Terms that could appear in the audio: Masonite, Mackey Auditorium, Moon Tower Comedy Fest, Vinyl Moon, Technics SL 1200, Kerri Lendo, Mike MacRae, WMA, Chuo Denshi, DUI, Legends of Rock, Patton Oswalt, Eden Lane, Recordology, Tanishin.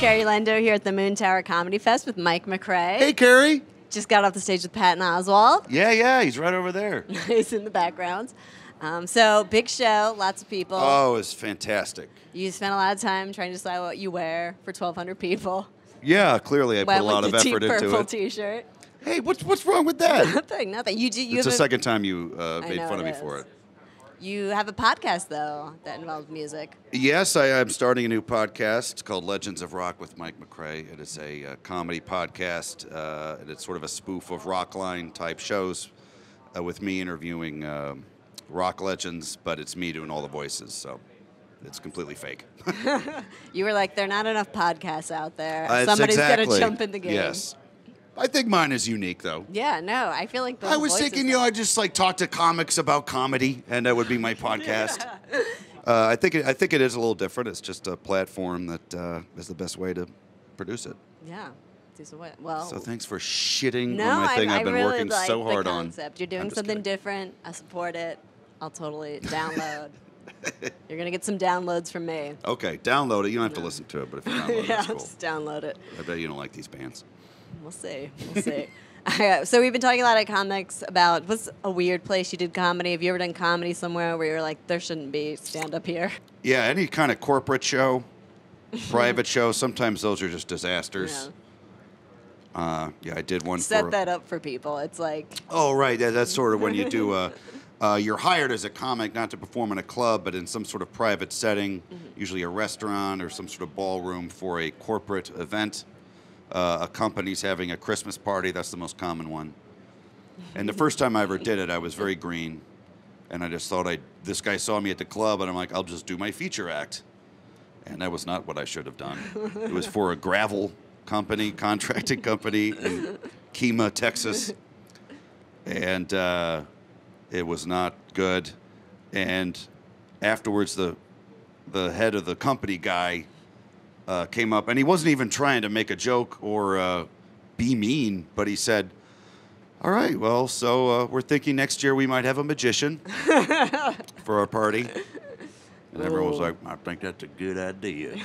Kerri Lendo here at the Moon Tower Comedy Fest with Mike MacRae. Hey, Kerri. Just got off the stage with Patton Oswalt. Yeah, he's right over there. He's in the background. So, big show, lots of people. Oh, it's fantastic. You spent a lot of time trying to decide what you wear for 1,200 people. Yeah, clearly I put a lot of effort into it. Purple T-shirt. Hey, what's wrong with that? Nothing. It's the second time you made fun of me for it. You have a podcast, though, that involves music. Yes, I am starting a new podcast. It's called Legends of Rock with Mike MacRae. It is a comedy podcast, and it's sort of a spoof of Rockline type shows with me interviewing rock legends, but it's me doing all the voices, so it's completely fake. You were like, there are not enough podcasts out there. Somebody's going to jump in the game. Yes. I think mine is unique, though. Yeah, no, I feel like those I just like talk to comics about comedy, and that would be my podcast. Yeah. I think it is a little different. It's just a platform that is the best way to produce it. Yeah. Well, so thanks for shitting on my thing. I've been really working so hard on. You're doing something different. I support it. I'll totally download. You're gonna get some downloads from me. Okay, download it. You don't have to listen to it, but if you download it, yeah, it's cool. Just download it. I bet you don't like these bands. We'll see. We'll see. So we've been talking a lot of comics about what's a weird place you did comedy. Have you ever done comedy somewhere where you're like, there shouldn't be stand up here? Yeah, any kind of corporate show, private show. Sometimes those are just disasters. Yeah, I did one. Set that up for people. It's like. Oh right, that's sort of when you do. You're hired as a comic not to perform in a club, but in some sort of private setting, usually a restaurant or some sort of ballroom for a corporate event. A company's having a Christmas party. That's the most common one. And the first time I ever did it, I was very green. And I just thought, this guy saw me at the club, and I'm like, I'll just do my feature act. And that was not what I should have done. It was for a gravel company, contracting company in Kima, Texas. And it was not good. And afterwards, the head of the company guy came up, and he wasn't even trying to make a joke or be mean, but he said, all right, well, so we're thinking next year we might have a magician for our party. And everyone was like, I think that's a good idea.